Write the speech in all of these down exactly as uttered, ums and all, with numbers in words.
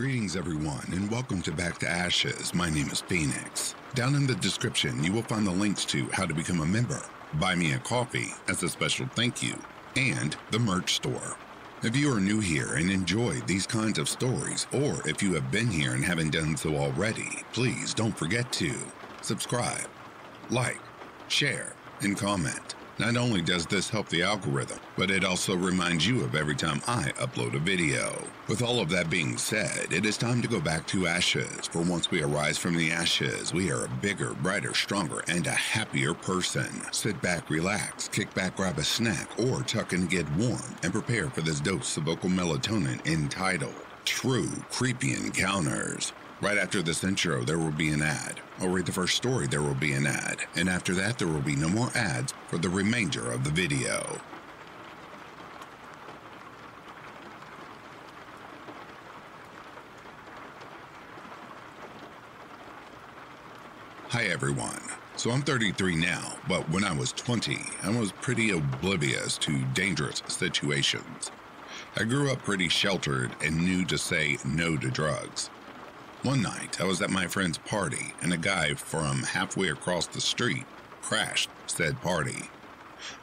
Greetings everyone, and welcome to Back to Ashes. My name is Phoenix. Down in the description, you will find the links to how to become a member, buy me a coffee as a special thank you, and the merch store. If you are new here and enjoy these kinds of stories, or if you have been here and haven't done so already, please don't forget to subscribe, like, share, and comment. Not only does this help the algorithm, but it also reminds you of every time I upload a video. With all of that being said, it is time to go back to ashes, for once we arise from the ashes, we are a bigger, brighter, stronger, and a happier person. Sit back, relax, kick back, grab a snack, or tuck and get warm, and prepare for this dose of vocal melatonin entitled, True Creepy Encounters. Right after this intro, there will be an ad. I'll read the first story, there will be an ad. And after that, there will be no more ads for the remainder of the video. Hi everyone. So I'm thirty-three now, but when I was twenty, I was pretty oblivious to dangerous situations. I grew up pretty sheltered and knew to say no to drugs. One night, I was at my friend's party, and a guy from halfway across the street crashed said party.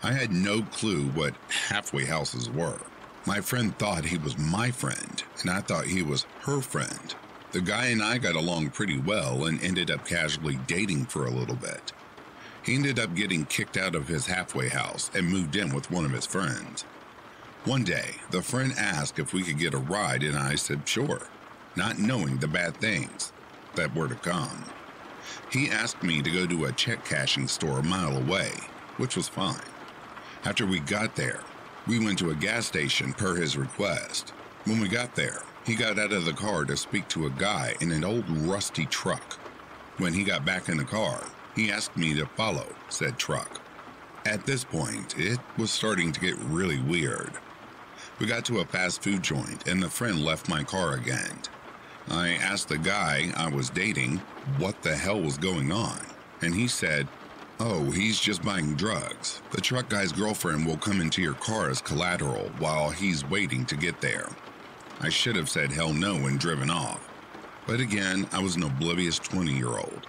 I had no clue what halfway houses were. My friend thought he was my friend, and I thought he was her friend. The guy and I got along pretty well and ended up casually dating for a little bit. He ended up getting kicked out of his halfway house and moved in with one of his friends. One day, the friend asked if we could get a ride, and I said sure, not knowing the bad things that were to come. He asked me to go to a check cashing store a mile away, which was fine. After we got there, we went to a gas station per his request. When we got there, he got out of the car to speak to a guy in an old rusty truck. When he got back in the car, he asked me to follow said truck. At this point, it was starting to get really weird. We got to a fast food joint and the friend left my car again. I asked the guy I was dating what the hell was going on, and he said, "Oh, he's just buying drugs. The truck guy's girlfriend will come into your car as collateral while he's waiting to get there." I should have said hell no and driven off, but again, I was an oblivious twenty-year-old.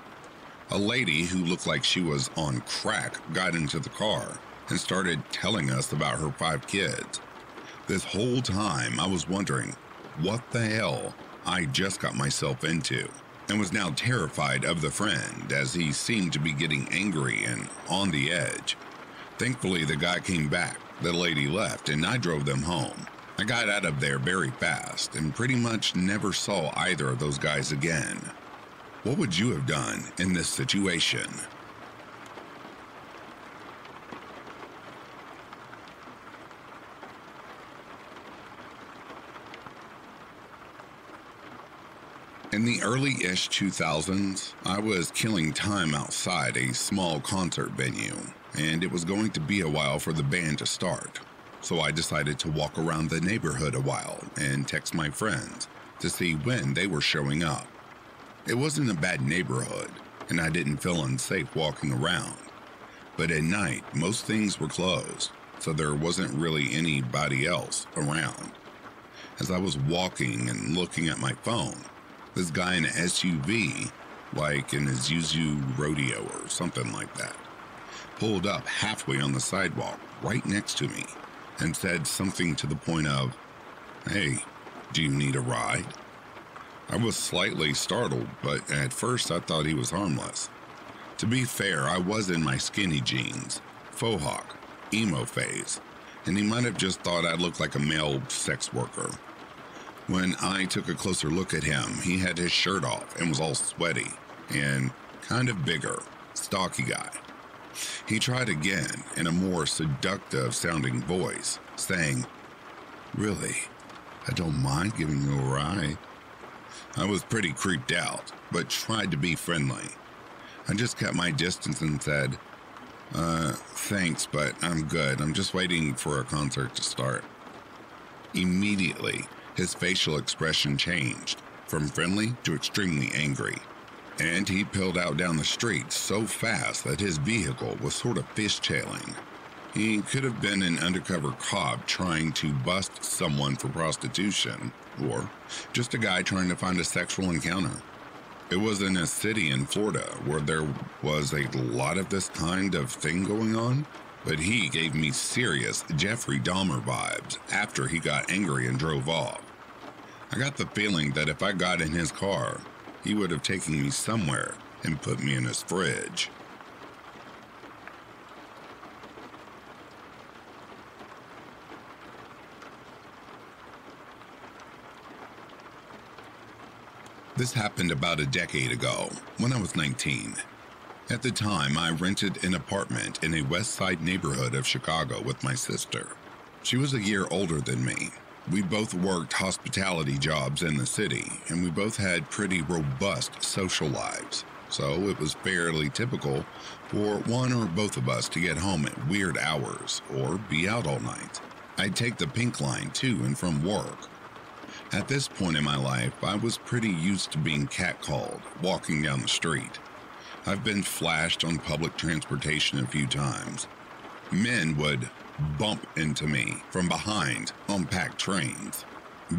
A lady who looked like she was on crack got into the car and started telling us about her five kids. This whole time, I was wondering what the hell I just got myself into, and was now terrified of the friend as he seemed to be getting angry and on the edge. Thankfully, the guy came back, the lady left, and I drove them home. I got out of there very fast and pretty much never saw either of those guys again. What would you have done in this situation? In the early-ish two thousands, I was killing time outside a small concert venue, and it was going to be a while for the band to start, so I decided to walk around the neighborhood a while and text my friends to see when they were showing up. It wasn't a bad neighborhood, and I didn't feel unsafe walking around, but at night, most things were closed, so there wasn't really anybody else around. As I was walking and looking at my phone, this guy in an S U V, like an Isuzu Rodeo or something like that, pulled up halfway on the sidewalk right next to me and said something to the point of, "Hey, do you need a ride?" I was slightly startled, but at first I thought he was harmless. To be fair, I was in my skinny jeans, faux hawk, emo phase, and he might have just thought I looked like a male sex worker. When I took a closer look at him, he had his shirt off and was all sweaty and kind of bigger, stocky guy. He tried again in a more seductive sounding voice, saying, "Really, I don't mind giving you a ride." I was pretty creeped out, but tried to be friendly. I just kept my distance and said, uh, "Thanks, but I'm good. I'm just waiting for a concert to start." Immediately, his facial expression changed from friendly to extremely angry, and he peeled out down the street so fast that his vehicle was sort of fishtailing. He could have been an undercover cop trying to bust someone for prostitution, or just a guy trying to find a sexual encounter. It was in a city in Florida where there was a lot of this kind of thing going on, but he gave me serious Jeffrey Dahmer vibes after he got angry and drove off. I got the feeling that if I got in his car, he would have taken me somewhere and put me in his fridge. This happened about a decade ago, when I was nineteen. At the time, I rented an apartment in a West Side neighborhood of Chicago with my sister. She was a year older than me. We both worked hospitality jobs in the city, and we both had pretty robust social lives, so it was fairly typical for one or both of us to get home at weird hours or be out all night. I'd take the pink line to and from work. At this point in my life, I was pretty used to being catcalled walking down the street. I've been flashed on public transportation a few times. Men would bump into me from behind on packed trains.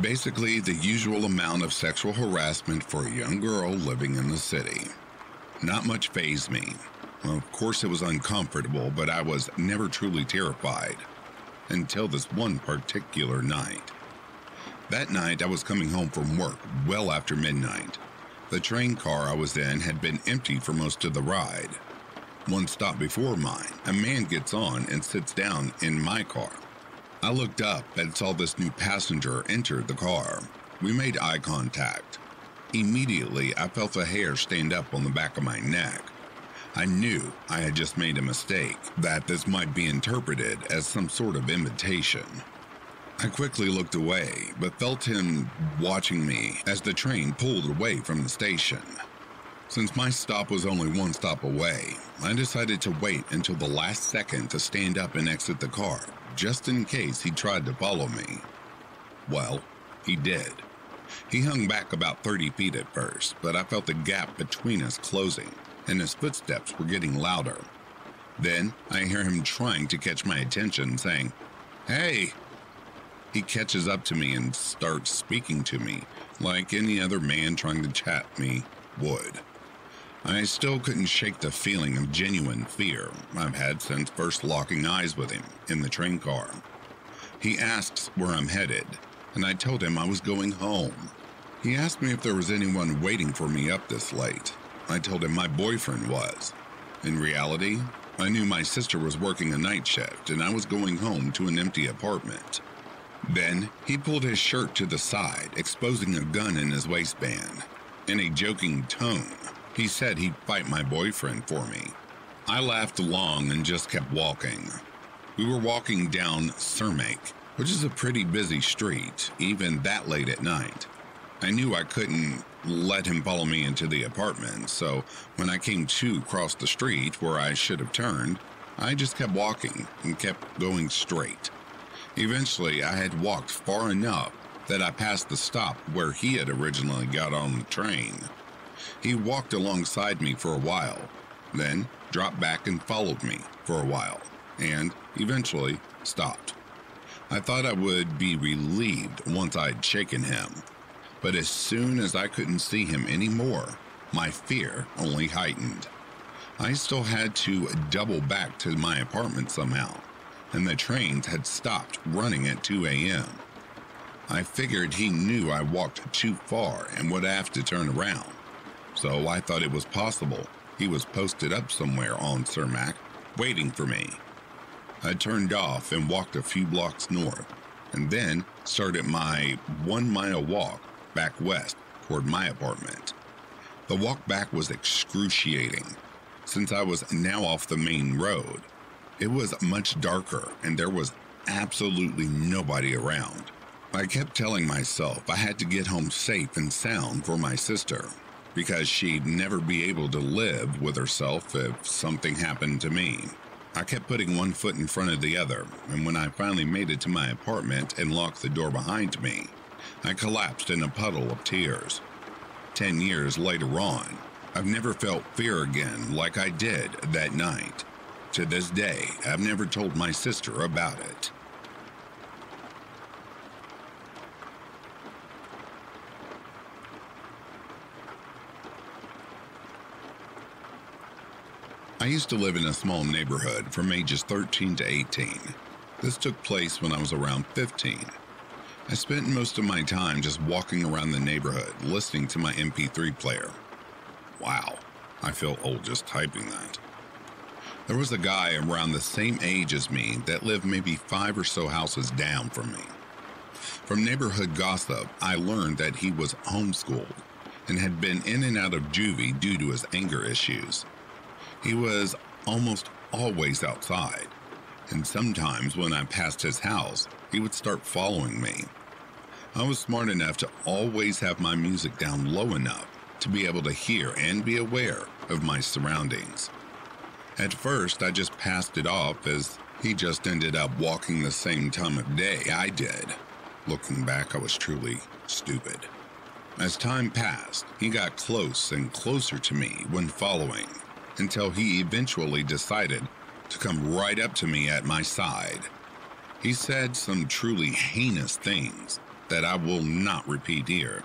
Basically, the usual amount of sexual harassment for a young girl living in the city. Not much fazed me. Of course, it was uncomfortable, but I was never truly terrified until this one particular night. That night, I was coming home from work well after midnight. The train car I was in had been empty for most of the ride. One stop before mine, a man gets on and sits down in my car. I looked up and saw this new passenger enter the car. We made eye contact. Immediately, I felt a hair stand up on the back of my neck. I knew I had just made a mistake, that this might be interpreted as some sort of invitation. I quickly looked away, but felt him watching me as the train pulled away from the station. Since my stop was only one stop away, I decided to wait until the last second to stand up and exit the car, just in case he tried to follow me. Well, he did. He hung back about thirty feet at first, but I felt the gap between us closing, and his footsteps were getting louder. Then I hear him trying to catch my attention, saying, "Hey!" He catches up to me and starts speaking to me like any other man trying to chat me would. I still couldn't shake the feeling of genuine fear I've had since first locking eyes with him in the train car. He asks where I'm headed, and I told him I was going home. He asked me if there was anyone waiting for me up this late. I told him my boyfriend was. In reality, I knew my sister was working a night shift and I was going home to an empty apartment. Then, he pulled his shirt to the side, exposing a gun in his waistband. In a joking tone, he said he'd fight my boyfriend for me. I laughed along and just kept walking. We were walking down Cermak, which is a pretty busy street, even that late at night. I knew I couldn't let him follow me into the apartment, so when I came to cross the street where I should have turned, I just kept walking and kept going straight. Eventually, I had walked far enough that I passed the stop where he had originally got on the train. He walked alongside me for a while, then dropped back and followed me for a while, and eventually stopped. I thought I would be relieved once I'd shaken him, but as soon as I couldn't see him anymore, my fear only heightened. I still had to double back to my apartment somehow, and the trains had stopped running at two a m I figured he knew I walked too far and would have to turn around, so I thought it was possible he was posted up somewhere on Cermak, waiting for me. I turned off and walked a few blocks north, and then started my one-mile walk back west toward my apartment. The walk back was excruciating, since I was now off the main road. It was much darker, and there was absolutely nobody around. I kept telling myself I had to get home safe and sound for my sister, because she'd never be able to live with herself if something happened to me. I kept putting one foot in front of the other, and when I finally made it to my apartment and locked the door behind me, I collapsed in a puddle of tears. Ten years later on, I've never felt fear again like I did that night. To this day, I've never told my sister about it. I used to live in a small neighborhood from ages thirteen to eighteen. This took place when I was around fifteen. I spent most of my time just walking around the neighborhood, listening to my M P three player. Wow, I feel old just typing that. There was a guy around the same age as me that lived maybe five or so houses down from me. From neighborhood gossip, I learned that he was homeschooled and had been in and out of juvie due to his anger issues. He was almost always outside, and sometimes when I passed his house, he would start following me. I was smart enough to always have my music down low enough to be able to hear and be aware of my surroundings. At first, I just passed it off as he just ended up walking the same time of day I did. Looking back, I was truly stupid. As time passed, he got close and closer to me when following, until he eventually decided to come right up to me at my side. He said some truly heinous things that I will not repeat here.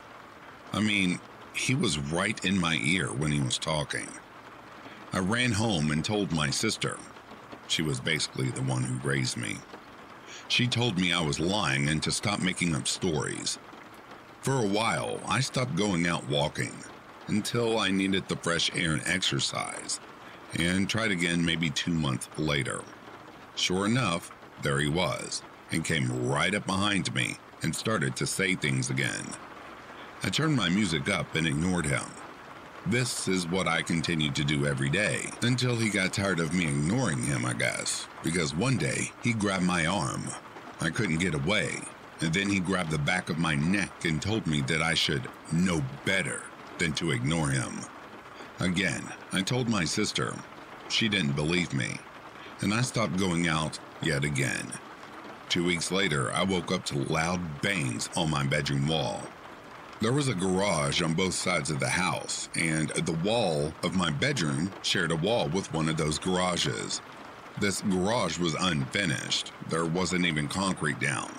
I mean, he was right in my ear when he was talking. I ran home and told my sister. She was basically the one who raised me. She told me I was lying and to stop making up stories. For a while, I stopped going out walking until I needed the fresh air and exercise, and tried again maybe two months later. Sure enough, there he was, and came right up behind me and started to say things again. I turned my music up and ignored him. This is what I continued to do every day, until he got tired of me ignoring him, I guess, because one day he grabbed my arm. I couldn't get away, and then he grabbed the back of my neck and told me that I should know better than to ignore him. Again, I told my sister. She didn't believe me, and I stopped going out yet again. Two weeks later, I woke up to loud bangs on my bedroom wall. There was a garage on both sides of the house, and the wall of my bedroom shared a wall with one of those garages. This garage was unfinished. There wasn't even concrete down,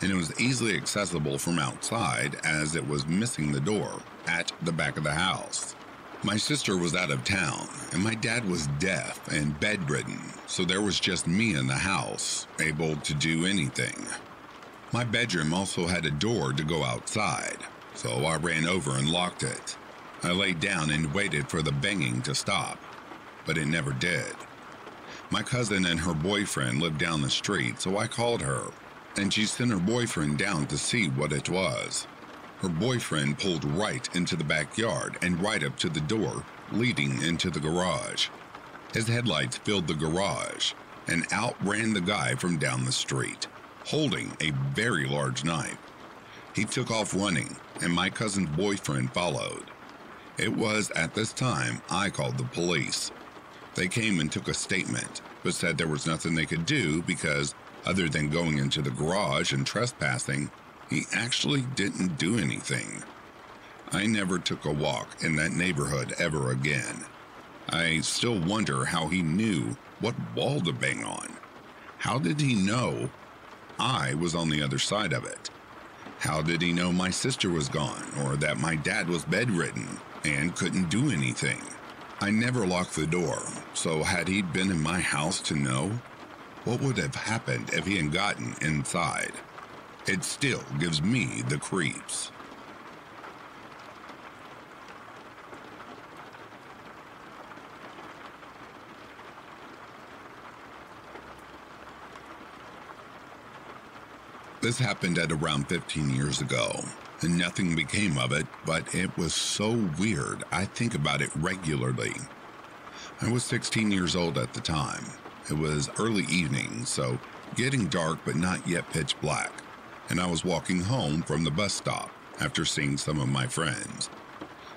and it was easily accessible from outside as it was missing the door at the back of the house. My sister was out of town, and my dad was deaf and bedridden, so there was just me in the house, able to do anything. My bedroom also had a door to go outside, so I ran over and locked it. I laid down and waited for the banging to stop, but it never did. My cousin and her boyfriend lived down the street, so I called her, and she sent her boyfriend down to see what it was. Her boyfriend pulled right into the backyard and right up to the door leading into the garage. His headlights filled the garage, and out ran the guy from down the street, holding a very large knife. He took off running, and my cousin's boyfriend followed. It was at this time I called the police. They came and took a statement, but said there was nothing they could do because, other than going into the garage and trespassing, he actually didn't do anything. I never took a walk in that neighborhood ever again. I still wonder how he knew what wall to bang on. How did he know I was on the other side of it? How did he know my sister was gone, or that my dad was bedridden and couldn't do anything? I never locked the door, so had he been in my house to know? What would have happened if he had gotten inside? It still gives me the creeps. This happened at around fifteen years ago, and nothing became of it, but it was so weird I think about it regularly. I was sixteen years old at the time. It was early evening, so getting dark but not yet pitch black, and I was walking home from the bus stop after seeing some of my friends.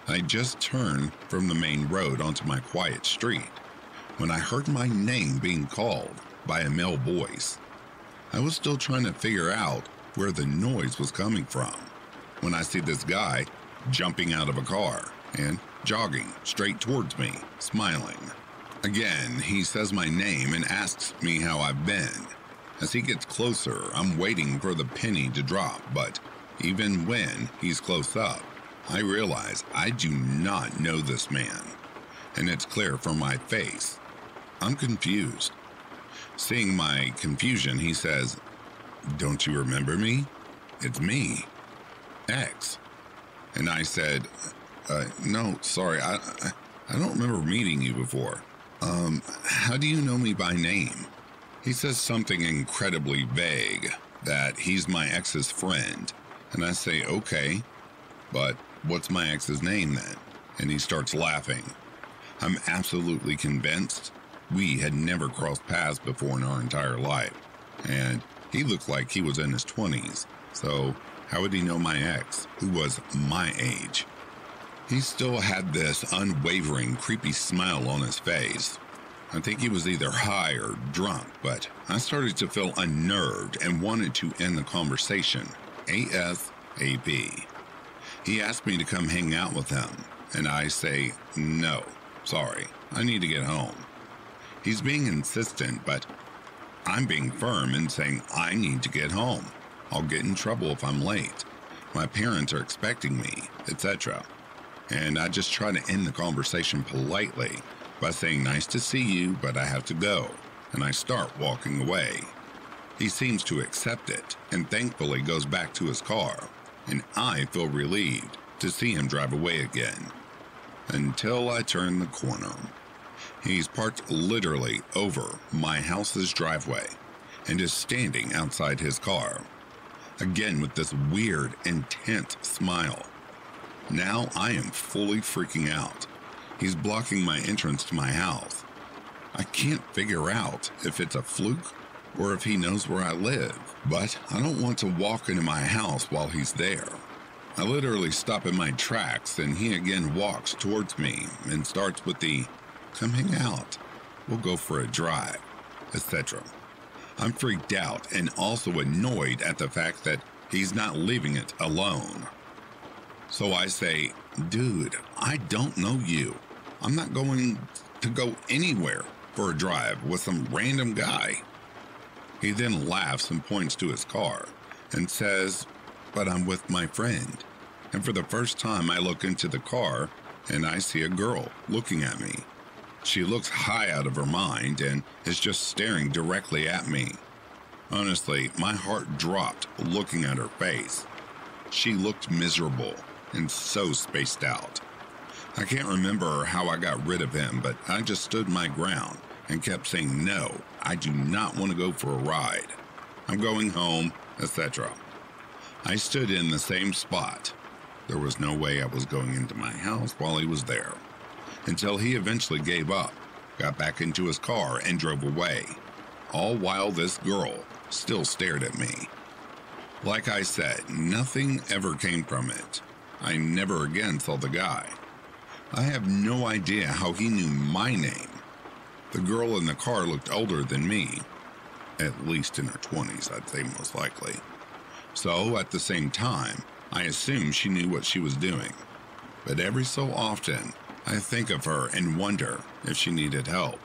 I just turned from the main road onto my quiet street when I heard my name being called by a male voice. I was still trying to figure out where the noise was coming from when I see this guy jumping out of a car and jogging straight towards me, smiling. Again, he says my name and asks me how I've been. As he gets closer, I'm waiting for the penny to drop, but even when he's close up, I realize I do not know this man, and it's clear from my face. I'm confused. Seeing my confusion, he says, "Don't you remember me? It's me, X." And I said, uh, no, sorry, I, I don't remember meeting you before. Um, how do you know me by name? He says something incredibly vague, that he's my ex's friend. And I say, okay, but what's my ex's name then? And he starts laughing. I'm absolutely convinced we had never crossed paths before in our entire life. And he looked like he was in his twenties. So how would he know my ex, who was my age? He still had this unwavering, creepy smile on his face. I think he was either high or drunk, but I started to feel unnerved and wanted to end the conversation A S A P. He asked me to come hang out with him, and I say, no, sorry, I need to get home. He's being insistent, but I'm being firm and saying I need to get home. I'll get in trouble if I'm late. My parents are expecting me, et cetera. And I just try to end the conversation politely by saying, nice to see you, but I have to go. And I start walking away. He seems to accept it and thankfully goes back to his car. And I feel relieved to see him drive away again. Until I turn the corner. He's parked literally over my house's driveway and is standing outside his car. Again with this weird, intense smile. Now I am fully freaking out. He's blocking my entrance to my house. I can't figure out if it's a fluke or if he knows where I live, but I don't want to walk into my house while he's there. I literally stop in my tracks and he again walks towards me and starts with the, come hang out, we'll go for a drive, et cetera. I'm freaked out and also annoyed at the fact that he's not leaving it alone. So I say, dude, I don't know you. I'm not going to go anywhere for a drive with some random guy. He then laughs and points to his car and says, but I'm with my friend. And for the first time I look into the car and I see a girl looking at me. She looks high out of her mind and is just staring directly at me. Honestly, my heart dropped looking at her face. She looked miserable and so spaced out. I can't remember how I got rid of him, but I just stood my ground and kept saying, no, I do not want to go for a ride. I'm going home, et cetera. I stood in the same spot. There was no way I was going into my house while he was there. Until he eventually gave up, got back into his car and drove away, all while this girl still stared at me. Like I said, nothing ever came from it. I never again saw the guy. I have no idea how he knew my name. The girl in the car looked older than me, at least in her twenties, I'd say most likely. So at the same time, I assumed she knew what she was doing. But every so often, I think of her and wonder if she needed help,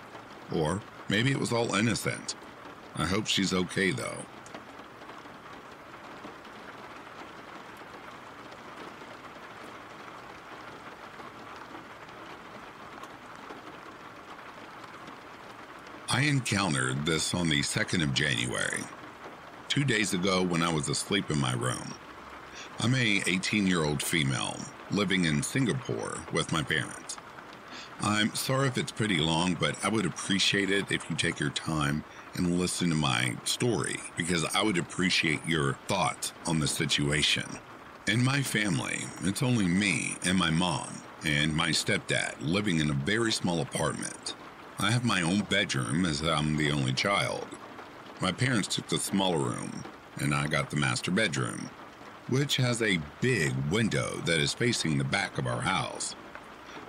or maybe it was all innocent. I hope she's okay though. I encountered this on the second of January, two days ago when I was asleep in my room. I'm a eighteen-year-old female living in Singapore with my parents. I'm sorry if it's pretty long, but I would appreciate it if you take your time and listen to my story because I would appreciate your thoughts on the situation. In my family, it's only me and my mom and my stepdad living in a very small apartment. I have my own bedroom as I'm the only child. My parents took the smaller room and I got the master bedroom, which has a big window that is facing the back of our house.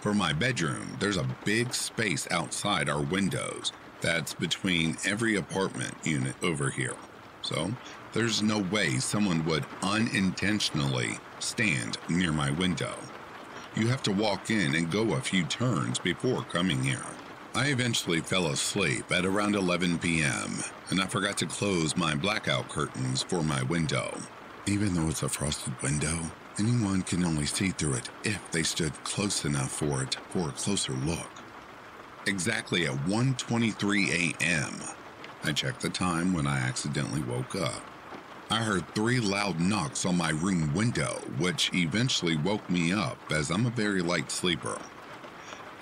For my bedroom, there's a big space outside our windows that's between every apartment unit over here. So there's no way someone would unintentionally stand near my window. You have to walk in and go a few turns before coming here. I eventually fell asleep at around eleven p m and I forgot to close my blackout curtains for my window. Even though it's a frosted window, anyone can only see through it if they stood close enough for it for a closer look. Exactly at one twenty-three a m, I checked the time when I accidentally woke up. I heard three loud knocks on my room window, which eventually woke me up as I'm a very light sleeper.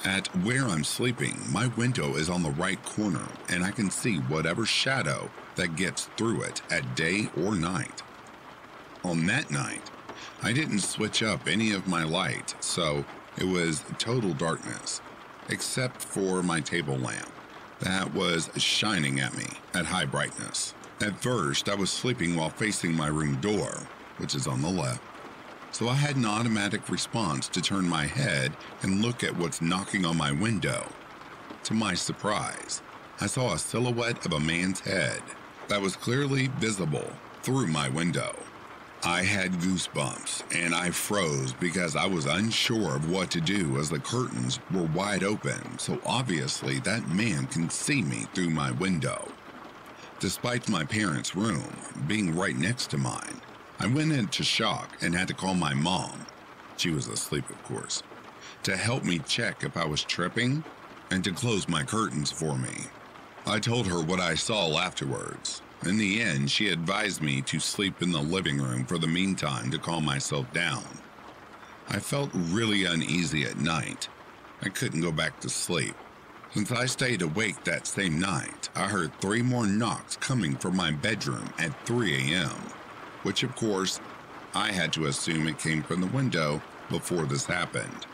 At where I'm sleeping, my window is on the right corner and I can see whatever shadow that gets through it at day or night. On that night, I didn't switch up any of my light, so it was total darkness, except for my table lamp that was shining at me at high brightness. At first, I was sleeping while facing my room door, which is on the left, so I had an automatic response to turn my head and look at what's knocking on my window. To my surprise, I saw a silhouette of a man's head that was clearly visible through my window. I had goosebumps and I froze because I was unsure of what to do as the curtains were wide open, so obviously that man can see me through my window. Despite my parents' room being right next to mine, I went into shock and had to call my mom, she was asleep of course, to help me check if I was tripping and to close my curtains for me. I told her what I saw afterwards. In the end, she advised me to sleep in the living room for the meantime to calm myself down. I felt really uneasy at night. I couldn't go back to sleep. Since I stayed awake that same night, I heard three more knocks coming from my bedroom at three a m, which of course, I had to assume it came from the window before this happened.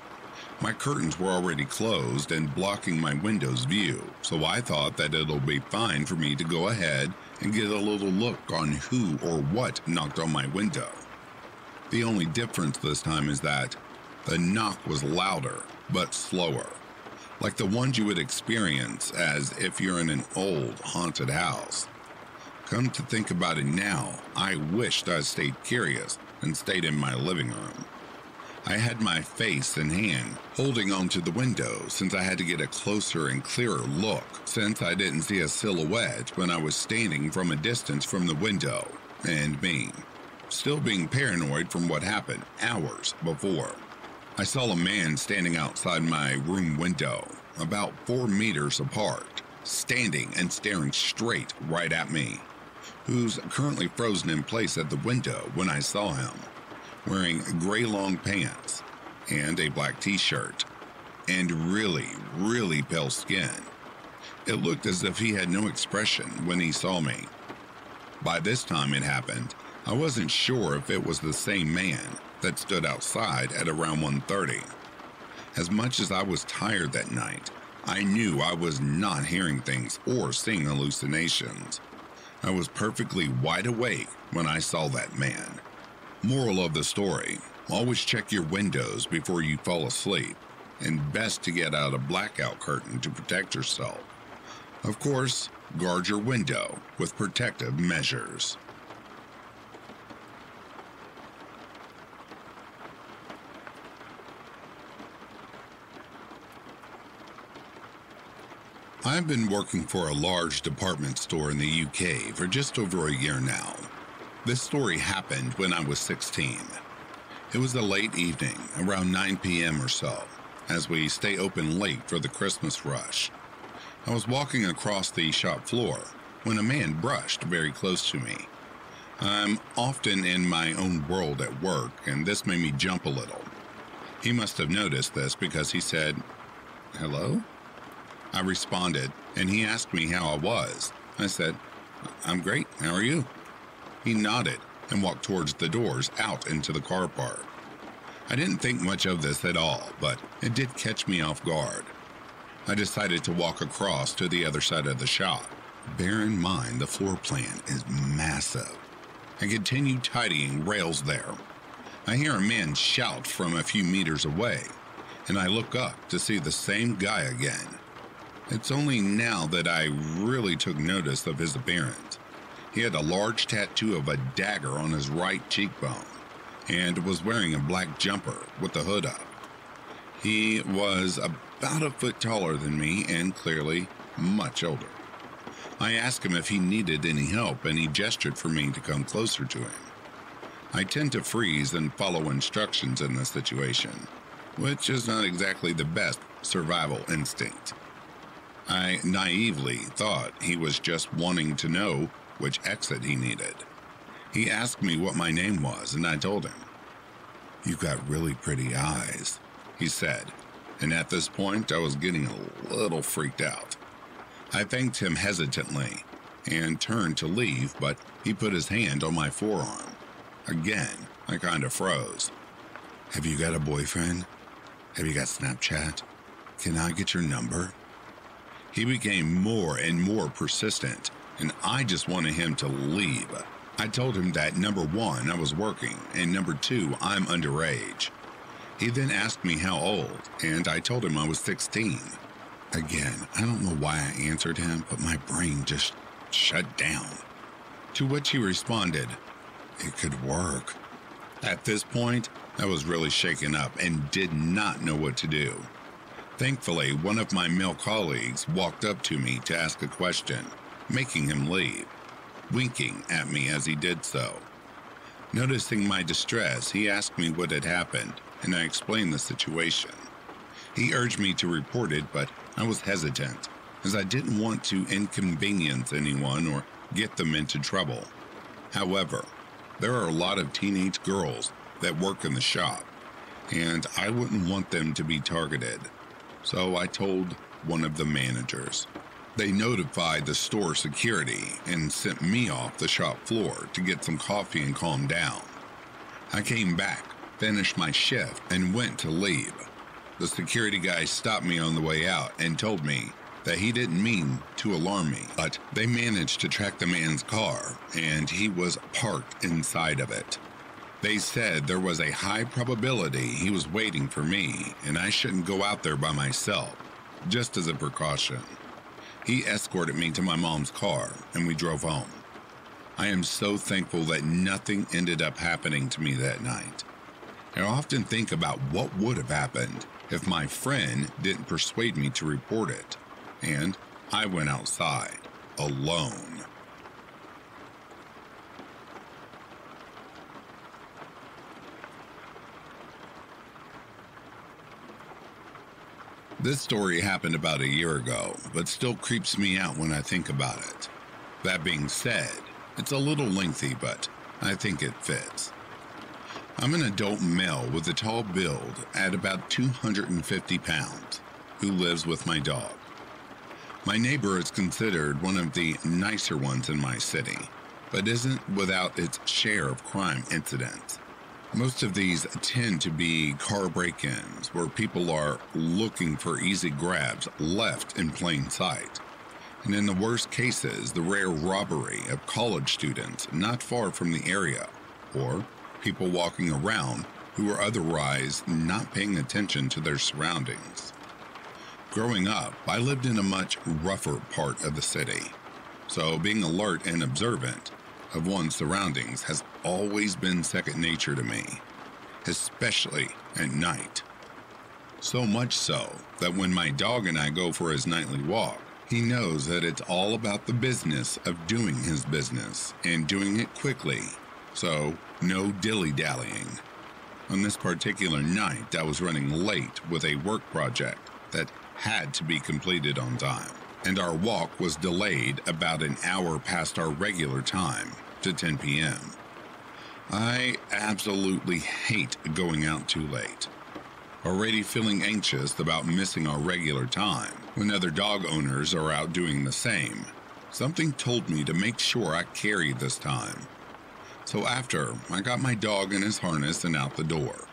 My curtains were already closed and blocking my window's view, so I thought that it'll be fine for me to go ahead and get a little look on who or what knocked on my window. The only difference this time is that the knock was louder but slower, like the ones you would experience as if you're in an old haunted house. Come to think about it now, I wished I stayed curious and stayed in my living room. I had my face and hand holding onto the window since I had to get a closer and clearer look since I didn't see a silhouette when I was standing from a distance from the window and me, still being paranoid from what happened hours before. I saw a man standing outside my room window, about four meters apart, standing and staring straight right at me, who's currently frozen in place at the window when I saw him, wearing gray long pants and a black t-shirt and really, really pale skin. It looked as if he had no expression when he saw me. By this time it happened, I wasn't sure if it was the same man that stood outside at around one thirty. As much as I was tired that night, I knew I was not hearing things or seeing hallucinations. I was perfectly wide awake when I saw that man. Moral of the story, always check your windows before you fall asleep, and best to get out a blackout curtain to protect yourself. Of course, guard your window with protective measures. I've been working for a large department store in the U K for just over a year now. This story happened when I was sixteen. It was a late evening, around nine p m or so, as we stay open late for the Christmas rush. I was walking across the shop floor when a man brushed very close to me. I'm often in my own world at work, and this made me jump a little. He must have noticed this because he said, "Hello?" I responded, and he asked me how I was. I said, "I'm great, how are you?" He nodded and walked towards the doors out into the car park. I didn't think much of this at all, but it did catch me off guard. I decided to walk across to the other side of the shop. Bear in mind the floor plan is massive. I continued tidying rails there. I hear a man shout from a few meters away, and I look up to see the same guy again. It's only now that I really took notice of his appearance. He had a large tattoo of a dagger on his right cheekbone and was wearing a black jumper with the hood up. He was about a foot taller than me and clearly much older. I asked him if he needed any help, and he gestured for me to come closer to him. I tend to freeze and follow instructions in this situation, which is not exactly the best survival instinct. I naively thought he was just wanting to know which exit he needed. He asked me what my name was, and I told him. "You've got really pretty eyes," he said, and at this point I was getting a little freaked out. I thanked him hesitantly and turned to leave, but he put his hand on my forearm. Again, I kind of froze. "Have you got a boyfriend? Have you got Snapchat? Can I get your number?" He became more and more persistent, and I just wanted him to leave. I told him that number one, I was working, and number two, I'm underage. He then asked me how old, and I told him I was sixteen. Again, I don't know why I answered him, but my brain just shut down. To which he responded, "It could work." At this point, I was really shaken up and did not know what to do. Thankfully, one of my male colleagues walked up to me to ask a question, making him leave, winking at me as he did so. Noticing my distress, he asked me what had happened, and I explained the situation. He urged me to report it, but I was hesitant, as I didn't want to inconvenience anyone or get them into trouble. However, there are a lot of teenage girls that work in the shop, and I wouldn't want them to be targeted. So I told one of the managers. They notified the store security and sent me off the shop floor to get some coffee and calm down. I came back, finished my shift, and went to leave. The security guy stopped me on the way out and told me that he didn't mean to alarm me, but they managed to track the man's car, and he was parked inside of it. They said there was a high probability he was waiting for me, and I shouldn't go out there by myself, just as a precaution. He escorted me to my mom's car, and we drove home. I am so thankful that nothing ended up happening to me that night. I often think about what would have happened if my friend didn't persuade me to report it, and I went outside, alone. This story happened about a year ago, but still creeps me out when I think about it. That being said, it's a little lengthy, but I think it fits. I'm an adult male with a tall build at about two hundred fifty pounds, who lives with my dog. My neighbor is considered one of the nicer ones in my city, but isn't without its share of crime incidents. Most of these tend to be car break-ins where people are looking for easy grabs left in plain sight. And in the worst cases, the rare robbery of college students not far from the area, or people walking around who are otherwise not paying attention to their surroundings. Growing up, I lived in a much rougher part of the city, so being alert and observant of one's surroundings has always been second nature to me, especially at night. So much so that when my dog and I go for his nightly walk, he knows that it's all about the business of doing his business and doing it quickly, so no dilly-dallying. On this particular night, I was running late with a work project that had to be completed on time, and our walk was delayed about an hour past our regular time to ten p m I absolutely hate going out too late. Already feeling anxious about missing our regular time when other dog owners are out doing the same, something told me to make sure I carried this time. So after, I got my dog in his harness and out the door.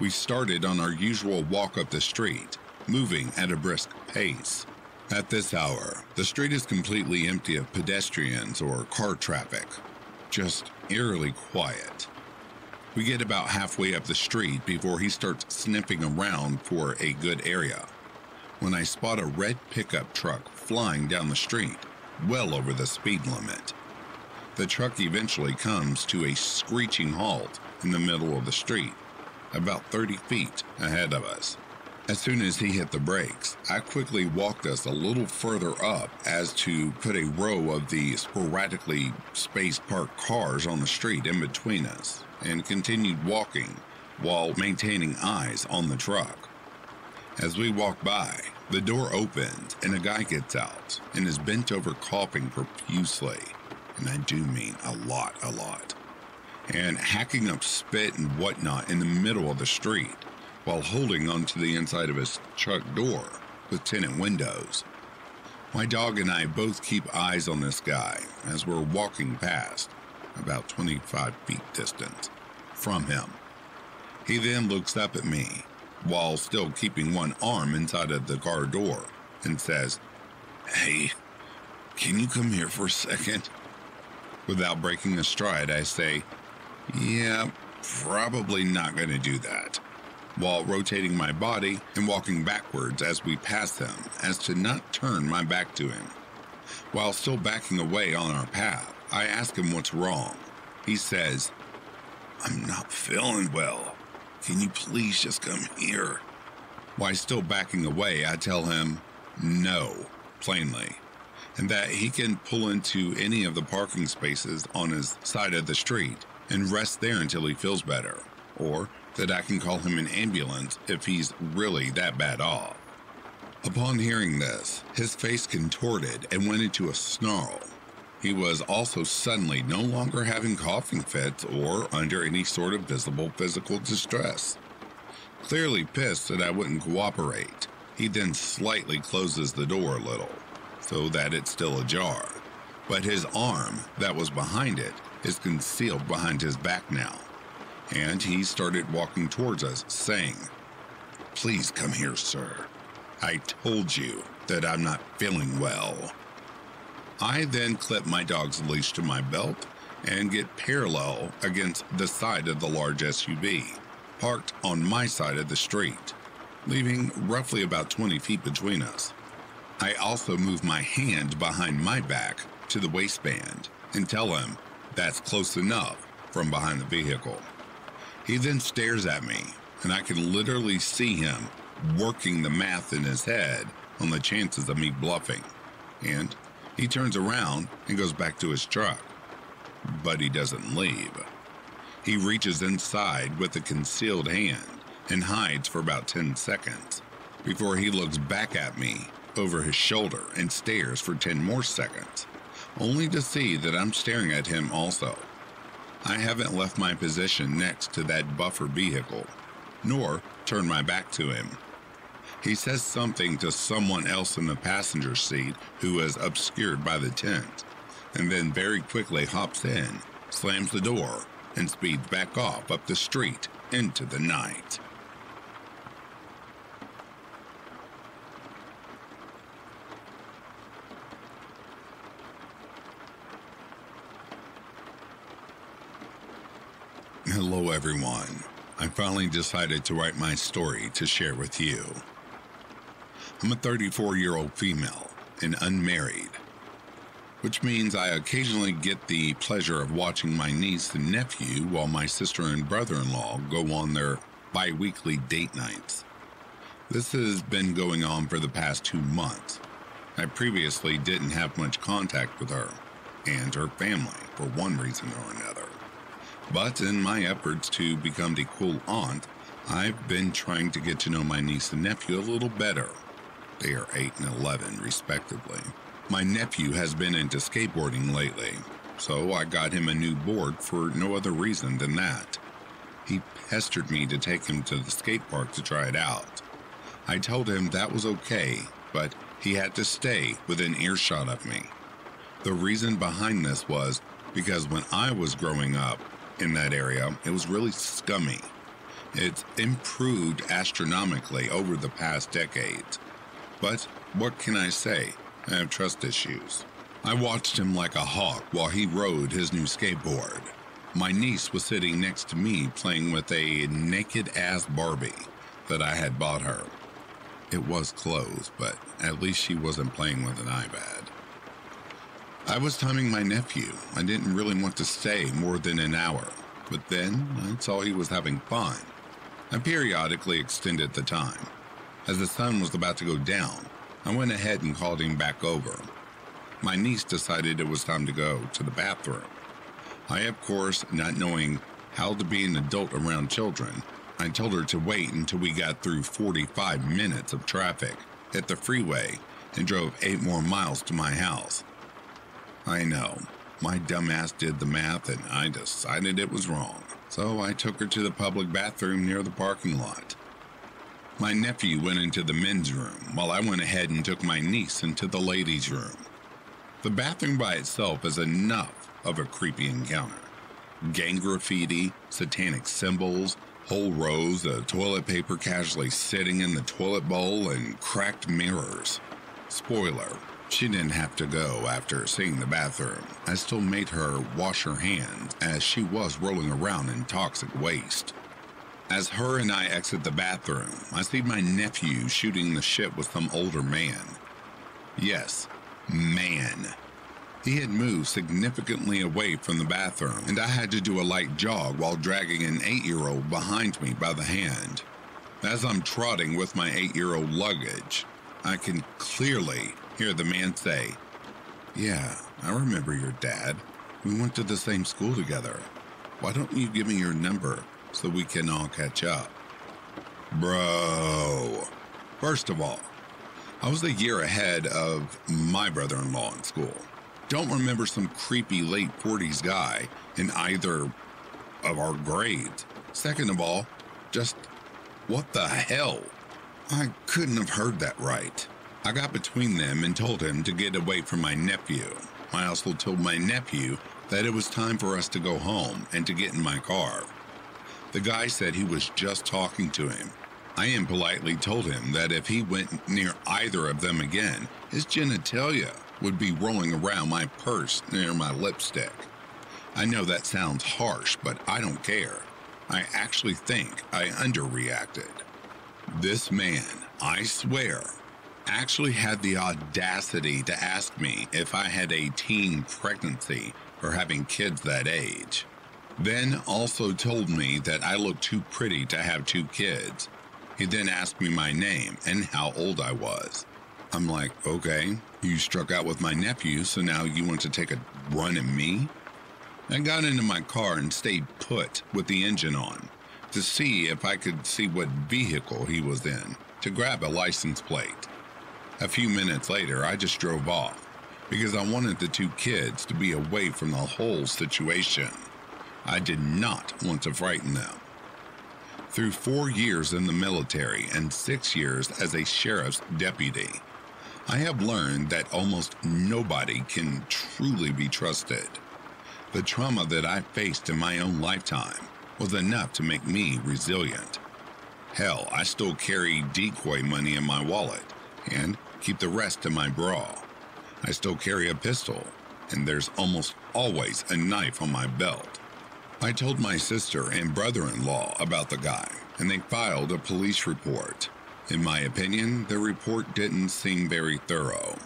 We started on our usual walk up the street, moving at a brisk pace. At this hour, the street is completely empty of pedestrians or car traffic, just eerily quiet. We get about halfway up the street before he starts sniffing around for a good area, when I spot a red pickup truck flying down the street, well over the speed limit. The truck eventually comes to a screeching halt in the middle of the street, about thirty feet ahead of us. As soon as he hit the brakes, I quickly walked us a little further up as to put a row of the sporadically spaced parked cars on the street in between us and continued walking while maintaining eyes on the truck. As we walked by, the door opens and a guy gets out and is bent over coughing profusely, and I do mean a lot, a lot, and hacking up spit and whatnot in the middle of the street, while holding onto the inside of his truck door with tinted windows. My dog and I both keep eyes on this guy as we're walking past, about twenty-five feet distant from him. He then looks up at me while still keeping one arm inside of the car door and says, "Hey, can you come here for a second?" Without breaking a stride, I say, "Yeah, probably not gonna do that," while rotating my body and walking backwards as we pass him as to not turn my back to him. While still backing away on our path, I ask him what's wrong. He says, "I'm not feeling well. Can you please just come here?" While still backing away, I tell him no, plainly, and that he can pull into any of the parking spaces on his side of the street and rest there until he feels better, or that I can call him an ambulance if he's really that bad off. Upon hearing this, his face contorted and went into a snarl. He was also suddenly no longer having coughing fits or under any sort of visible physical distress. Clearly pissed that I wouldn't cooperate, he then slightly closes the door a little, so that it's still ajar, but his arm that was behind it is concealed behind his back now, and he started walking towards us, saying, "Please come here, sir. I told you that I'm not feeling well." I then clip my dog's leash to my belt and get parallel against the side of the large S U V, parked on my side of the street, leaving roughly about twenty feet between us. I also move my hand behind my back to the waistband and tell him that's close enough from behind the vehicle. He then stares at me, and I can literally see him working the math in his head on the chances of me bluffing, and he turns around and goes back to his truck, but he doesn't leave. He reaches inside with a concealed hand and hides for about ten seconds before he looks back at me over his shoulder and stares for ten more seconds, only to see that I'm staring at him also. I haven't left my position next to that buffer vehicle, nor turned my back to him. He says something to someone else in the passenger seat who is obscured by the tent, and then very quickly hops in, slams the door, and speeds back off up the street into the night. Hello everyone, I finally decided to write my story to share with you. I'm a thirty-four-year-old female and unmarried, which means I occasionally get the pleasure of watching my niece and nephew while my sister and brother-in-law go on their bi-weekly date nights. This has been going on for the past two months. I previously didn't have much contact with her and her family for one reason or another. But in my efforts to become the cool aunt, I've been trying to get to know my niece and nephew a little better. They are eight and eleven, respectively. My nephew has been into skateboarding lately, so I got him a new board for no other reason than that. He pestered me to take him to the skate park to try it out. I told him that was okay, but he had to stay within earshot of me. The reason behind this was because when I was growing up, in that area, it was really scummy. It's improved astronomically over the past decades. But what can I say? I have trust issues. I watched him like a hawk while he rode his new skateboard. My niece was sitting next to me playing with a naked-ass Barbie that I had bought her. It was clothes, but at least she wasn't playing with an iPad. I was timing my nephew. I didn't really want to stay more than an hour, but then I saw he was having fun. I periodically extended the time. As the sun was about to go down, I went ahead and called him back over. My niece decided it was time to go to the bathroom. I, of course, not knowing how to be an adult around children, I told her to wait until we got through forty-five minutes of traffic at the freeway and drove eight more miles to my house. I know, my dumbass did the math and I decided it was wrong, so I took her to the public bathroom near the parking lot. My nephew went into the men's room while I went ahead and took my niece into the ladies' room. The bathroom by itself is enough of a creepy encounter. Gang graffiti, satanic symbols, whole rows of toilet paper casually sitting in the toilet bowl, and cracked mirrors. Spoiler, she didn't have to go after seeing the bathroom. I still made her wash her hands as she was rolling around in toxic waste. As her and I exit the bathroom, I see my nephew shooting the shit with some older man. Yes, man. He had moved significantly away from the bathroom, and I had to do a light jog while dragging an eight-year-old behind me by the hand. As I'm trotting with my eight-year-old luggage, I can clearly hear the man say, "Yeah, I remember your dad. We went to the same school together. Why don't you give me your number so we can all catch up?" Bro. First of all, I was a year ahead of my brother-in-law in school. Don't remember some creepy late forties guy in either of our grades. Second of all, just what the hell? I couldn't have heard that right. I got between them and told him to get away from my nephew. I also told my nephew that it was time for us to go home and to get in my car. The guy said he was just talking to him. I impolitely told him that if he went near either of them again, his genitalia would be rolling around my purse near my lipstick. I know that sounds harsh, but I don't care. I actually think I underreacted. This man, I swear, actually had the audacity to ask me if I had a teen pregnancy or having kids that age. Then also told me that I looked too pretty to have two kids. He then asked me my name and how old I was. I'm like, okay, you struck out with my nephew, so now you want to take a run at me? I got into my car and stayed put with the engine on to see if I could see what vehicle he was in to grab a license plate. A few minutes later, I just drove off because I wanted the two kids to be away from the whole situation. I did not want to frighten them. Through four years in the military and six years as a sheriff's deputy, I have learned that almost nobody can truly be trusted. The trauma that I faced in my own lifetime was enough to make me resilient. Hell, I still carry decoy money in my wallet and keep the rest in my bra. I still carry a pistol, and there's almost always a knife on my belt. I told my sister and brother-in-law about the guy, and they filed a police report. In my opinion, the report didn't seem very thorough.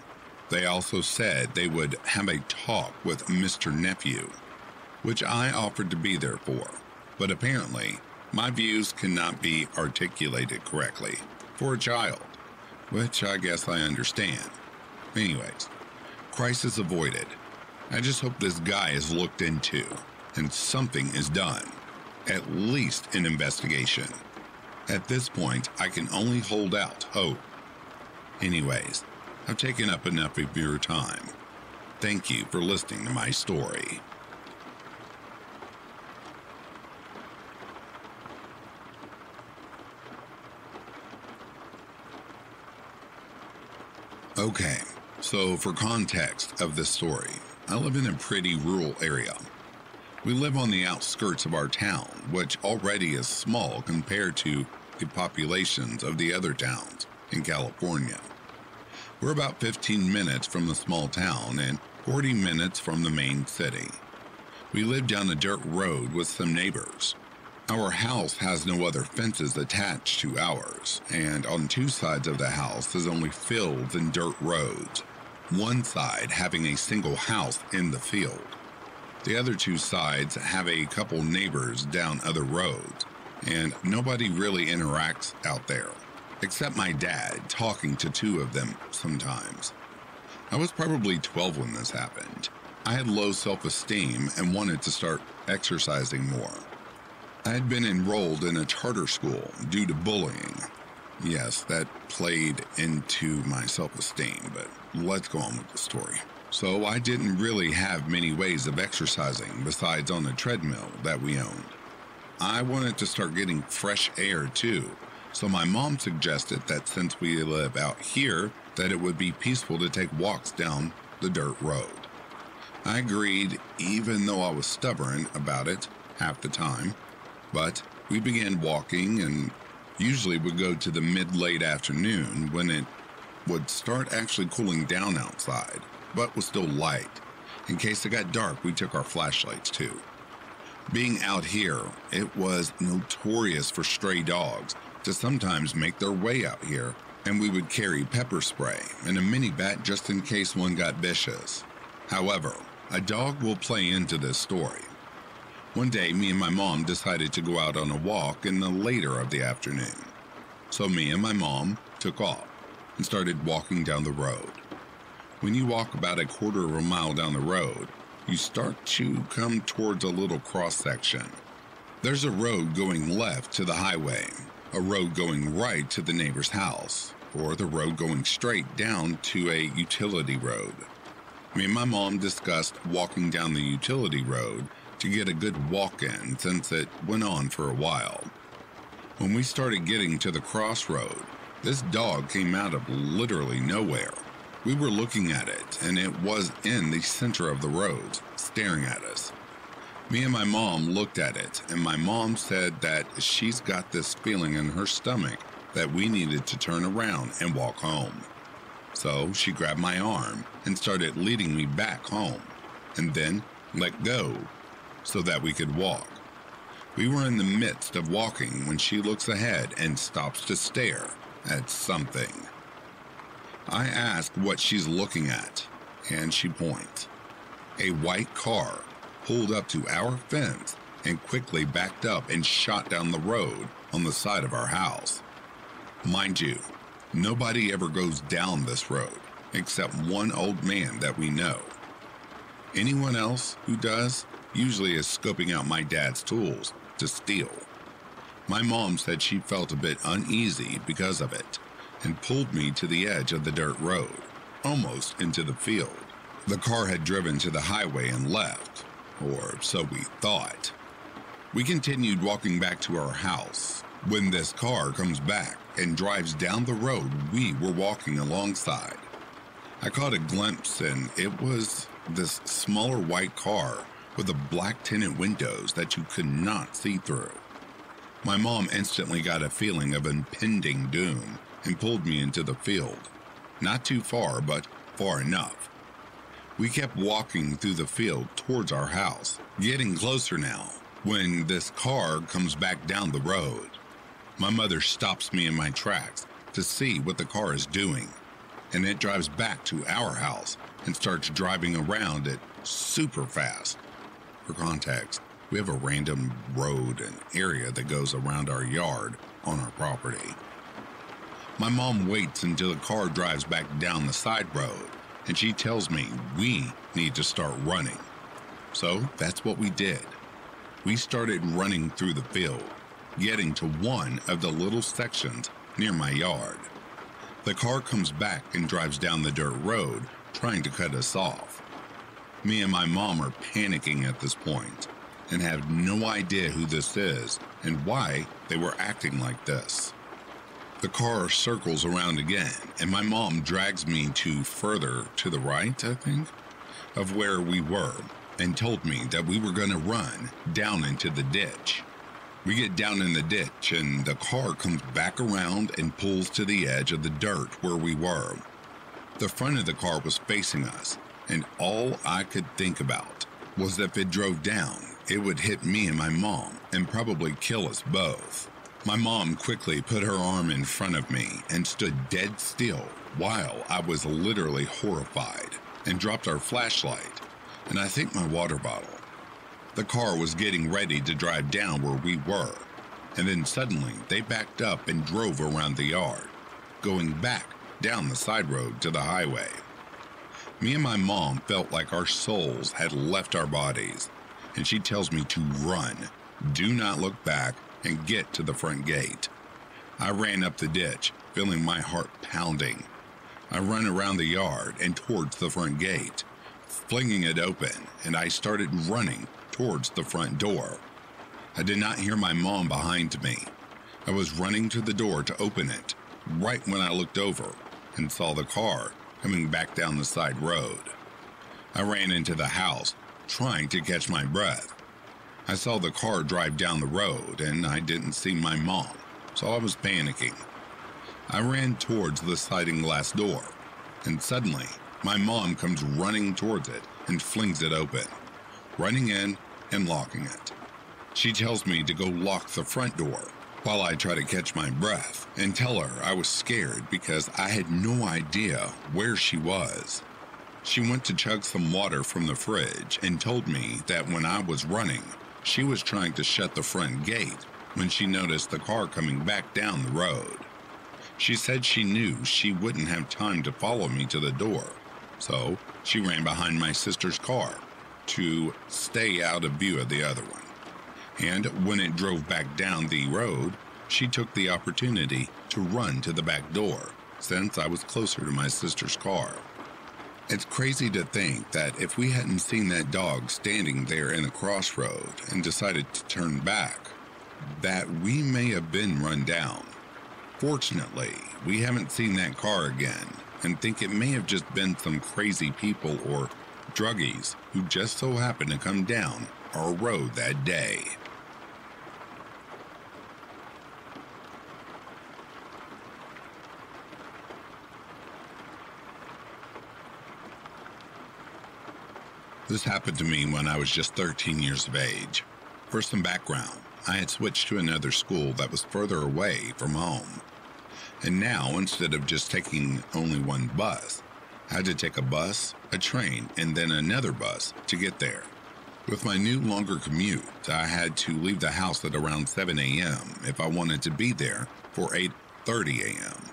They also said they would have a talk with Mister Nephew, which I offered to be there for, but apparently, my views cannot be articulated correctly for a child, which I guess I understand. Anyways, crisis avoided. I just hope this guy is looked into and something is done, at least an investigation. At this point, I can only hold out hope. Anyways, I've taken up enough of your time. Thank you for listening to my story. Okay, so for context of this story, I live in a pretty rural area. We live on the outskirts of our town, which already is small compared to the populations of the other towns in California. We're about fifteen minutes from the small town and forty minutes from the main city. We live down a dirt road with some neighbors. Our house has no other fences attached to ours, and on two sides of the house is only fields and dirt roads, one side having a single house in the field. The other two sides have a couple neighbors down other roads, and nobody really interacts out there. except my dad talking to two of them sometimes. I was probably twelve when this happened. I had low self-esteem and wanted to start exercising more. I had been enrolled in a charter school due to bullying. Yes, that played into my self-esteem, but let's go on with the story. So I didn't really have many ways of exercising besides on the treadmill that we owned. I wanted to start getting fresh air too, so my mom suggested that since we live out here, that it would be peaceful to take walks down the dirt road. I agreed, even though I was stubborn about it half the time, but we began walking and usually would go to the mid-late afternoon when it would start actually cooling down outside, but was still light. In case it got dark, we took our flashlights too. Being out here, it was notorious for stray dogs to sometimes make their way out here, and we would carry pepper spray and a mini bat just in case one got vicious. However, a dog will play into this story. One day, me and my mom decided to go out on a walk in the later of the afternoon. So me and my mom took off and started walking down the road. When you walk about a quarter of a mile down the road, you start to come towards a little cross-section. There's a road going left to the highway, a road going right to the neighbor's house, or the road going straight down to a utility road. Me and my mom discussed walking down the utility road to get a good walk in since it went on for a while. When we started getting to the crossroad, this dog came out of literally nowhere. We were looking at it, and it was in the center of the road, staring at us. Me and my mom looked at it, and my mom said that she's got this feeling in her stomach that we needed to turn around and walk home. So she grabbed my arm and started leading me back home, and then let go so that we could walk. We were in the midst of walking when she looks ahead and stops to stare at something. I ask what she's looking at, and she points. A white car pulled up to our fence and quickly backed up and shot down the road on the side of our house. Mind you, nobody ever goes down this road except one old man that we know. Anyone else who does usually is scoping out my dad's tools to steal. My mom said she felt a bit uneasy because of it and pulled me to the edge of the dirt road, almost into the field. The car had driven to the highway and left, or so we thought. We continued walking back to our house when this car comes back and drives down the road we were walking alongside. I caught a glimpse, and it was this smaller white car with the black tinted windows that you could not see through. My mom instantly got a feeling of impending doom and pulled me into the field. Not too far, but far enough. We kept walking through the field towards our house, getting closer now, when this car comes back down the road. My mother stops me in my tracks to see what the car is doing, and it drives back to our house and starts driving around it super fast. For context, we have a random road and area that goes around our yard on our property. My mom waits until the car drives back down the side road, and she tells me we need to start running. So that's what we did. We started running through the field, getting to one of the little sections near my yard. The car comes back and drives down the dirt road, trying to cut us off. Me and my mom are panicking at this point and have no idea who this is and why they were acting like this. The car circles around again, and my mom drags me to further to the right, I think, of where we were, and told me that we were going to run down into the ditch. We get down in the ditch, and the car comes back around and pulls to the edge of the dirt where we were. The front of the car was facing us, and all I could think about was that if it drove down, it would hit me and my mom and probably kill us both. My mom quickly put her arm in front of me and stood dead still while I was literally horrified, and dropped our flashlight and I think my water bottle. The car was getting ready to drive down where we were, and then suddenly they backed up and drove around the yard, going back down the side road to the highway. Me and my mom felt like our souls had left our bodies, and she tells me to run, do not look back, and get to the front gate. I ran up the ditch, feeling my heart pounding. I run around the yard and towards the front gate, flinging it open, and I started running towards the front door. I did not hear my mom behind me. I was running to the door to open it, right when I looked over and saw the car coming back down the side road. I ran into the house, trying to catch my breath. I saw the car drive down the road, and I didn't see my mom, so I was panicking. I ran towards the sliding glass door, and suddenly my mom comes running towards it and flings it open, running in and locking it. She tells me to go lock the front door while I try to catch my breath and tell her I was scared because I had no idea where she was. She went to chug some water from the fridge and told me that when I was running, she was trying to shut the front gate when she noticed the car coming back down the road. She said she knew she wouldn't have time to follow me to the door, so she ran behind my sister's car to stay out of view of the other one. And when it drove back down the road, she took the opportunity to run to the back door, since I was closer to my sister's car. It's crazy to think that if we hadn't seen that dog standing there in the crossroad and decided to turn back, that we may have been run down. Fortunately, we haven't seen that car again and think it may have just been some crazy people or druggies who just so happened to come down our road that day. This happened to me when I was just thirteen years of age. For some background, I had switched to another school that was further away from home. And now, instead of just taking only one bus, I had to take a bus, a train, and then another bus to get there. With my new longer commute, I had to leave the house at around seven a m if I wanted to be there for eight thirty a m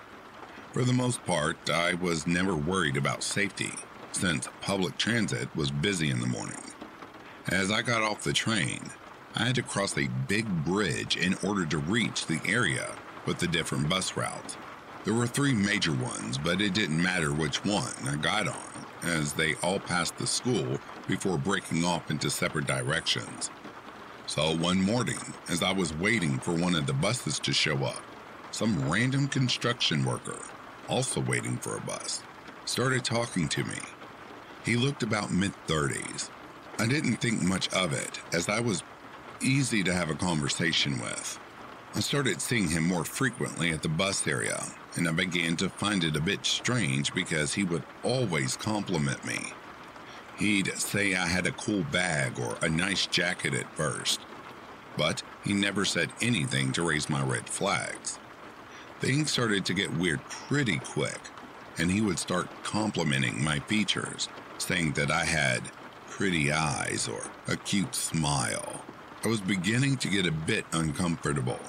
For the most part, I was never worried about safety, since public transit was busy in the morning. As I got off the train, I had to cross a big bridge in order to reach the area with the different bus routes. There were three major ones, but it didn't matter which one I got on, as they all passed the school before breaking off into separate directions. So one morning, as I was waiting for one of the buses to show up, some random construction worker, also waiting for a bus, started talking to me. He looked about mid thirties. I didn't think much of it, as I was easy to have a conversation with. I started seeing him more frequently at the bus area, and I began to find it a bit strange because he would always compliment me. He'd say I had a cool bag or a nice jacket at first, but he never said anything to raise my red flags. Things started to get weird pretty quick, and he would start complimenting my features, saying that I had pretty eyes or a cute smile. I was beginning to get a bit uncomfortable,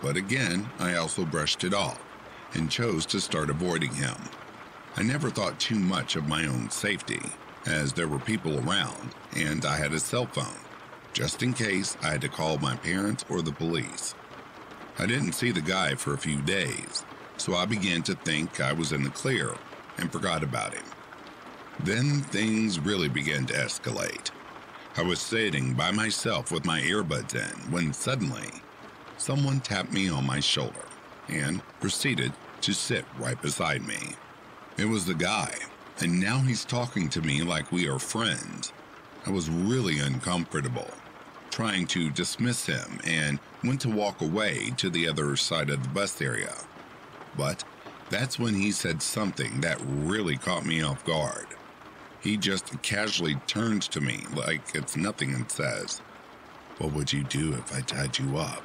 but again, I also brushed it off and chose to start avoiding him. I never thought too much of my own safety, as there were people around and I had a cell phone, just in case I had to call my parents or the police. I didn't see the guy for a few days, so I began to think I was in the clear and forgot about him. Then things really began to escalate. I was sitting by myself with my earbuds in when suddenly someone tapped me on my shoulder and proceeded to sit right beside me. It was the guy, and now he's talking to me like we are friends. I was really uncomfortable, trying to dismiss him, and went to walk away to the other side of the bus area. But that's when he said something that really caught me off guard. He just casually turns to me like it's nothing and says, "What would you do if I tied you up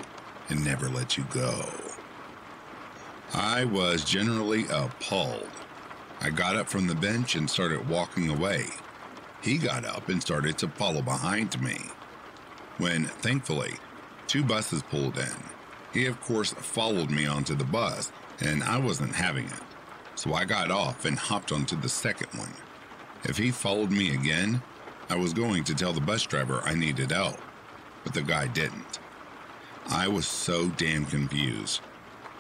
and never let you go?" I was generally appalled. I got up from the bench and started walking away. He got up and started to follow behind me, when thankfully, two buses pulled in, He of course followed me onto the bus, and I wasn't having it. So I got off and hopped onto the second one. If he followed me again, I was going to tell the bus driver I needed help, but the guy didn't. I was so damn confused.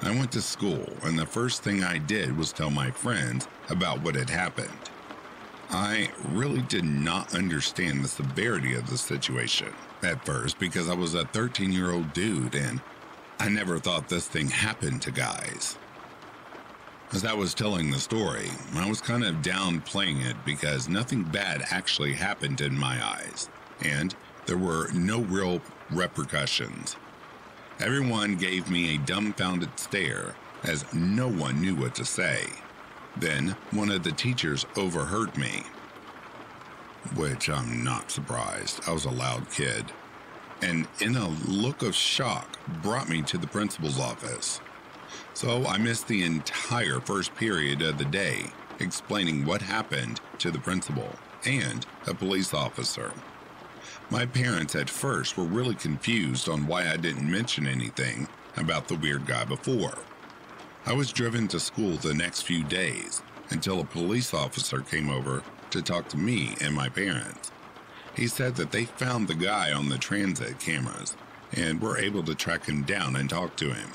I went to school, and the first thing I did was tell my friends about what had happened. I really did not understand the severity of the situation at first because I was a thirteen-year-old dude and I never thought this thing happened to guys. As I was telling the story, I was kind of downplaying it because nothing bad actually happened in my eyes, and there were no real repercussions. Everyone gave me a dumbfounded stare as no one knew what to say. Then one of the teachers overheard me, which I'm not surprised. I was a loud kid, and in a look of shock brought me to the principal's office. So I missed the entire first period of the day explaining what happened to the principal and a police officer. My parents at first were really confused on why I didn't mention anything about the weird guy before. I was driven to school the next few days until a police officer came over to talk to me and my parents. He said that they found the guy on the transit cameras and were able to track him down and talk to him.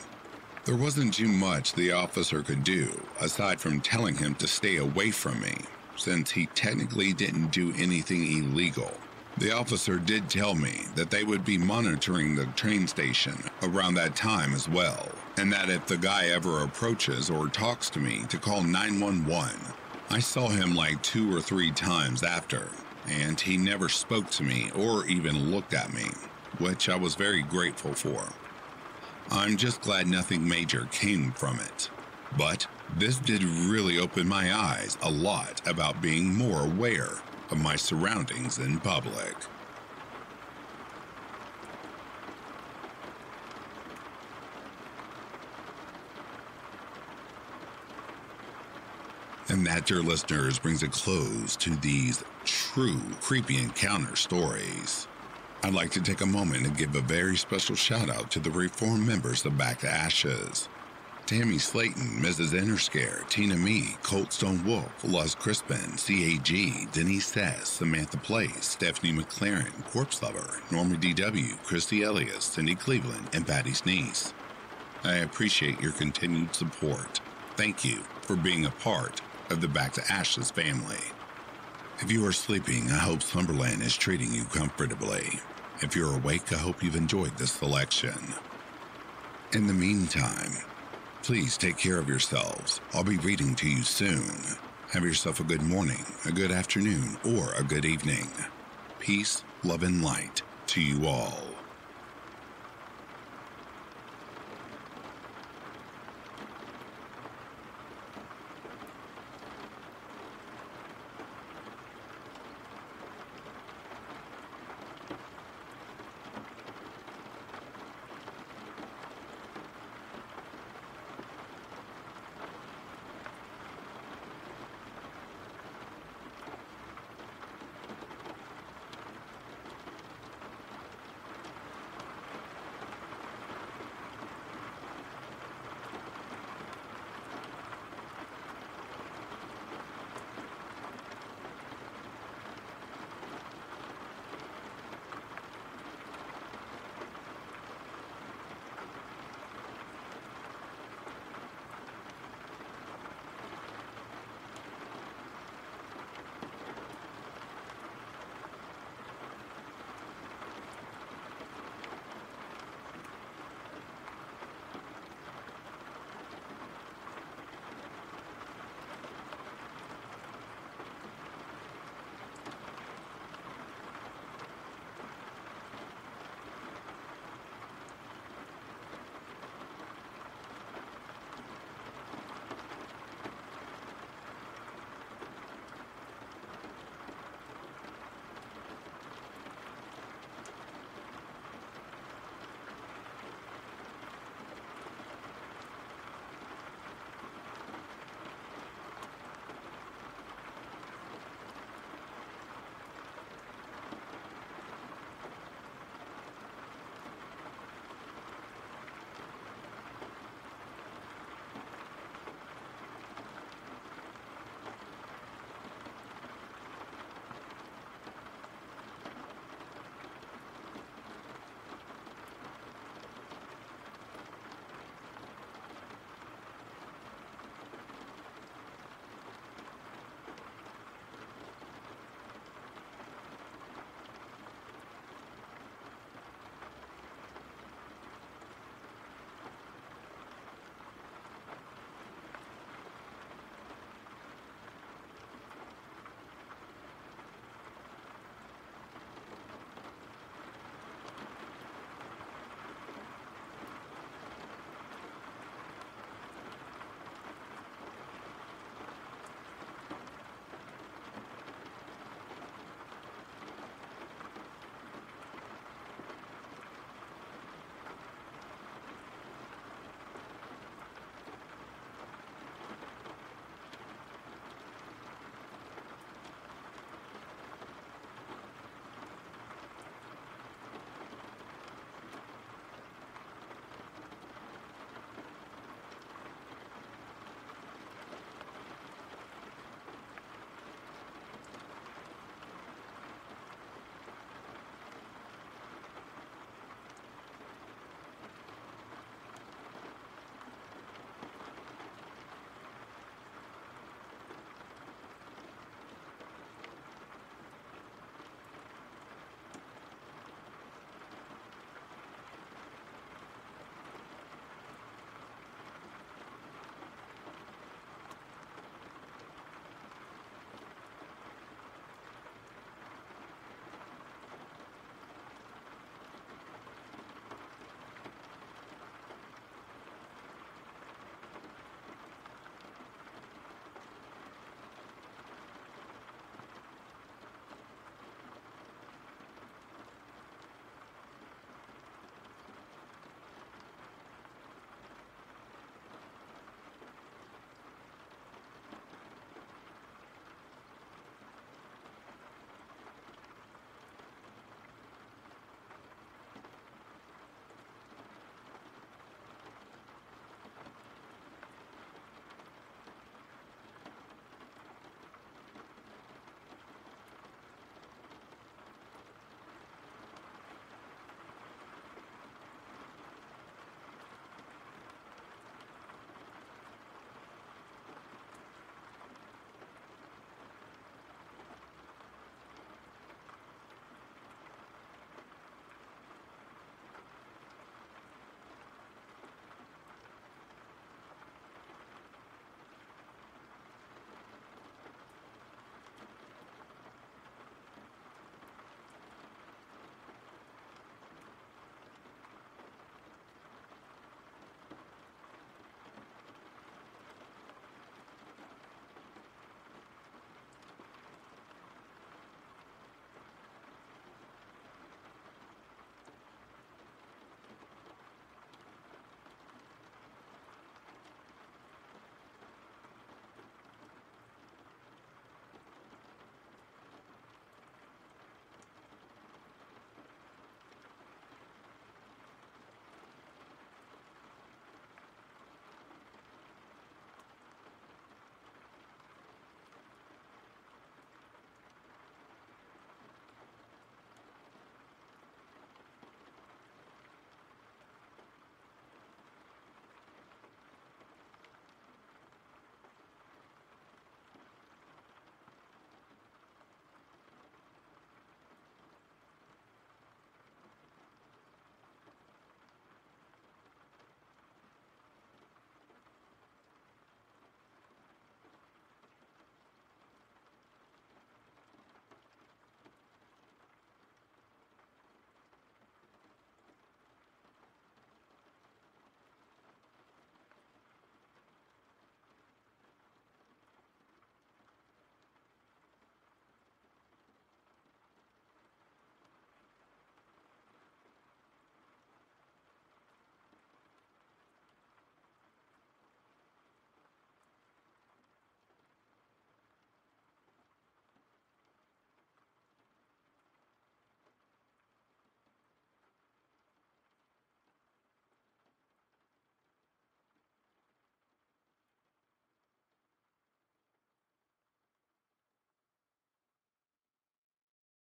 There wasn't too much the officer could do aside from telling him to stay away from me, since he technically didn't do anything illegal. The officer did tell me that they would be monitoring the train station around that time as well, and that if the guy ever approaches or talks to me to call nine one one. I saw him like two or three times after, and he never spoke to me or even looked at me, which I was very grateful for. I'm just glad nothing major came from it, but this did really open my eyes a lot about being more aware of my surroundings in public. And that, dear listeners, brings a close to these true creepy encounter stories. I'd like to take a moment and give a very special shout out to the reformed members of Back to Ashes. Tammy Slayton, Missus Interscare, Tina Mee, Colt Stone Wolf, Luz Crispin, C A G, Denise Sess, Samantha Place, Stephanie McLaren, Corpse Lover, Norma D W, Christy Elias, Cindy Cleveland, and Patty Sneeze. I appreciate your continued support. Thank you for being a part of the Back to Ashes family. If you are sleeping, I hope Slumberland is treating you comfortably. If you're awake, I hope you've enjoyed this selection. In the meantime, please take care of yourselves. I'll be reading to you soon. Have yourself a good morning, a good afternoon, or a good evening. Peace, love, and light to you all.